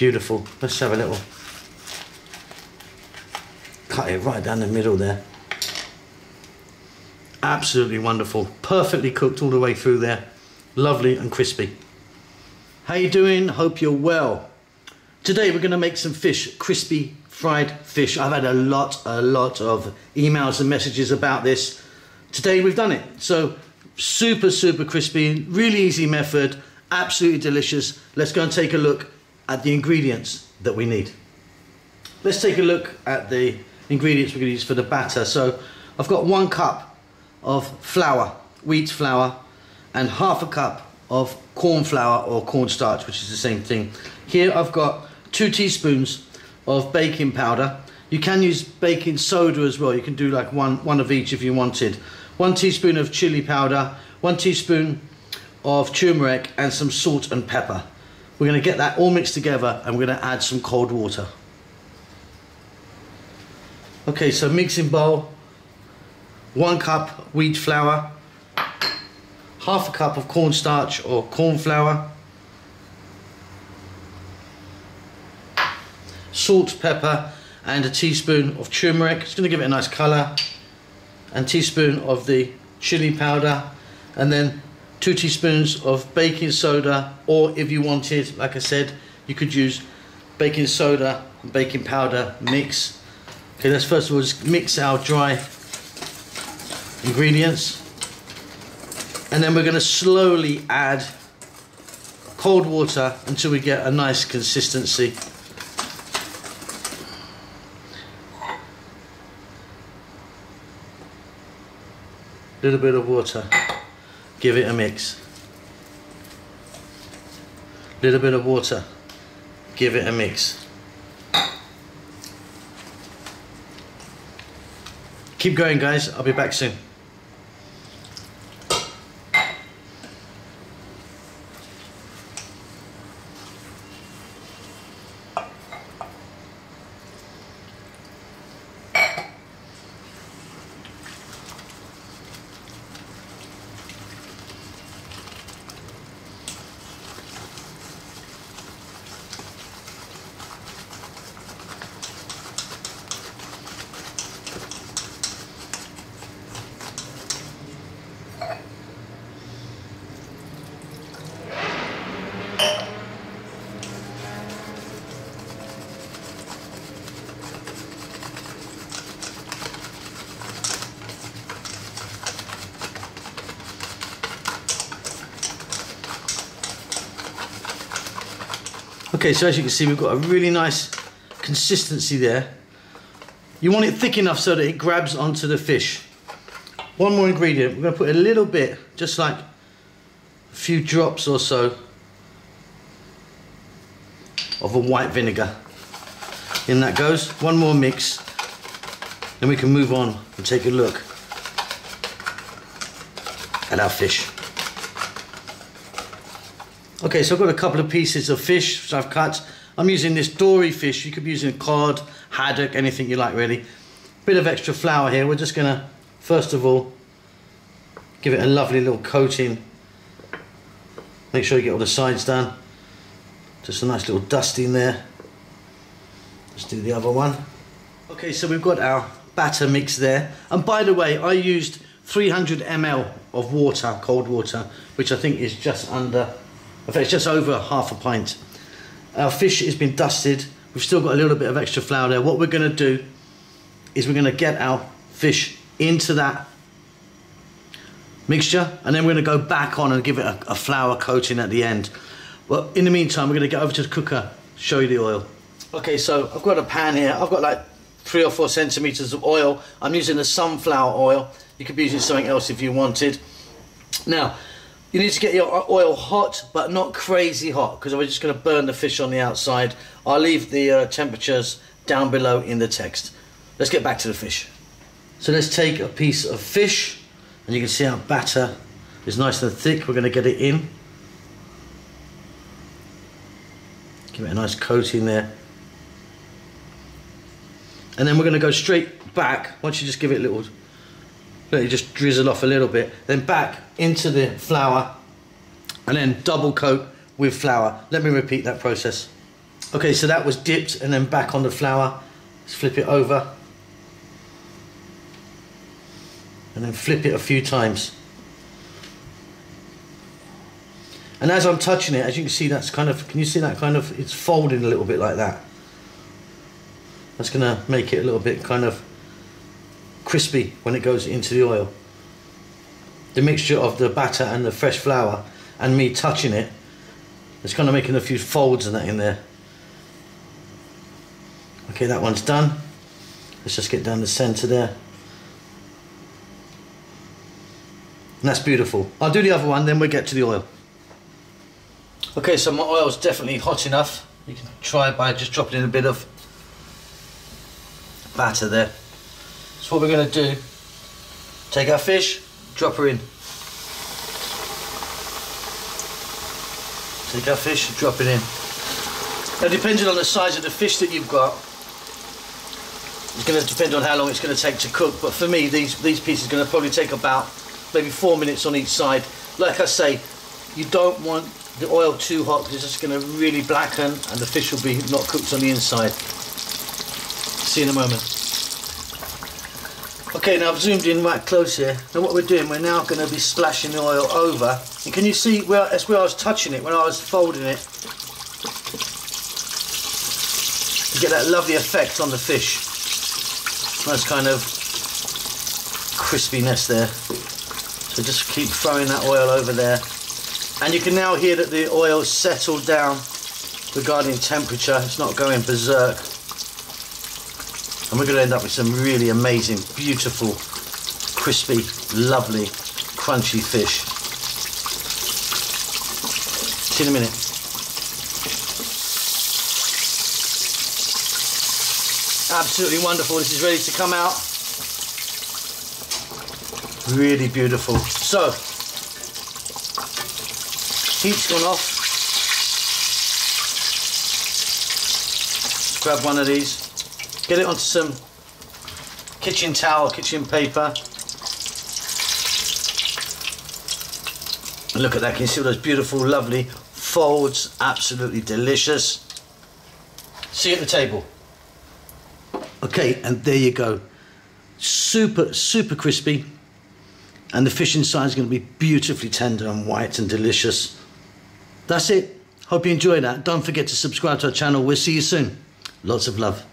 Beautiful. Let's have a little cut it right down the middle there. Absolutely wonderful. Perfectly cooked all the way through there. Lovely and crispy. How you doing? Hope you're well. Today we're going to make some fish, crispy fried fish. I've had a lot of emails and messages about this. Today we've done it. So super crispy, really easy method, absolutely delicious. Let's go and take a look at the ingredients that we need. Let's take a look at the ingredients we're going to use for the batter. So I've got 1 cup of flour, wheat flour, and 1/2 cup of corn flour or cornstarch, which is the same thing. Here I've got 2 teaspoons of baking powder. You can use baking soda as well. You can do like one of each if you wanted. 1 teaspoon of chili powder, 1 teaspoon of turmeric, and some salt and pepper. We're going to get that all mixed together and we're going to add some cold water. Okay, so mixing bowl, 1 cup wheat flour, 1/2 cup of cornstarch or corn flour, salt, pepper, and 1 teaspoon of turmeric. It's going to give it a nice colour. And 1 teaspoon of the chili powder, and then 2 teaspoons of baking soda, or if you wanted, like I said, you could use baking soda and baking powder mix. Okay, let's first of all just mix our dry ingredients, and then we're going to slowly add cold water until we get a nice consistency. Little bit of water, give it a mix. Little bit of water, give it a mix. Keep going, guys, I'll be back soon. Okay, so as you can see, we've got a really nice consistency there. You want it thick enough so that it grabs onto the fish. One more ingredient, we're going to put a little bit, just like a few drops or so, of a white vinegar. In that goes. One more mix, then we can move on and take a look at our fish. Okay, so I've got a couple of pieces of fish which I've cut. I'm using this dory fish. You could be using cod, haddock, anything you like really. Bit of extra flour here. We're just going to, first of all, give it a lovely little coating. Make sure you get all the sides done. Just a nice little dusting there. Let's do the other one. Okay, so we've got our batter mix there. And by the way, I used 300 ml of water, cold water, which I think is just under... In fact, it's just over 1/2 pint. Our fish has been dusted. We've still got a little bit of extra flour there. What we're going to do is we're going to get our fish into that mixture, and then we're going to go back on and give it a flour coating at the end. Well, in the meantime, we're going to get over to the cooker, show you the oil. Okay, so I've got a pan here. I've got like 3 or 4 centimeters of oil. I'm using the sunflower oil. You could be using something else if you wanted. Now, you need to get your oil hot, but not crazy hot, because we're just going to burn the fish on the outside. I'll leave the temperatures down below in the text. Let's get back to the fish. So let's take a piece of fish, and you can see our batter is nice and thick. We're going to get it in. Give it a nice coating there. And then we're going to go straight back, once you just give it a little... Let it just drizzle off a little bit, then back into the flour, and then double coat with flour. Let me repeat that process. Okay, so that was dipped and then back on the flour. Let's flip it over. And then flip it a few times. And as I'm touching it, as you can see, that's kind of, can you see that kind of, it's folding a little bit like that. That's going to make it a little bit kind of crispy when it goes into the oil. The mixture of the batter and the fresh flour and me touching it, it's kind of making a few folds and that in there. Okay, that one's done. Let's just get down the center there. And that's beautiful. I'll do the other one, then we'll get to the oil. Okay, so my oil's definitely hot enough. You can try it by just dropping in a bit of batter there. So what we're going to do, take our fish, drop her in. Take our fish and drop it in. Now, depending on the size of the fish that you've got, it's going to depend on how long it's going to take to cook. But for me, these pieces are going to probably take about maybe 4 minutes on each side. Like I say, you don't want the oil too hot because it's just going to really blacken and the fish will be not cooked on the inside. See you in a moment. Okay, now I've zoomed in right close here. Now what we're doing, we're now going to be splashing the oil over. And can you see where I was touching it, when I was folding it? You get that lovely effect on the fish. Nice kind of crispiness there. So just keep throwing that oil over there. And you can now hear that the oil settled down regarding temperature. It's not going berserk. And we're going to end up with some really amazing, beautiful, crispy, lovely, crunchy fish. See you in a minute. Absolutely wonderful. This is ready to come out. Really beautiful. So, heat's gone off. Grab one of these. Get it onto some kitchen towel, kitchen paper. Look at that, can you see all those beautiful, lovely folds? Absolutely delicious. See you at the table. Okay, and there you go. Super, super crispy. And the fish inside is going to be beautifully tender and white and delicious. That's it. Hope you enjoyed that. Don't forget to subscribe to our channel. We'll see you soon. Lots of love.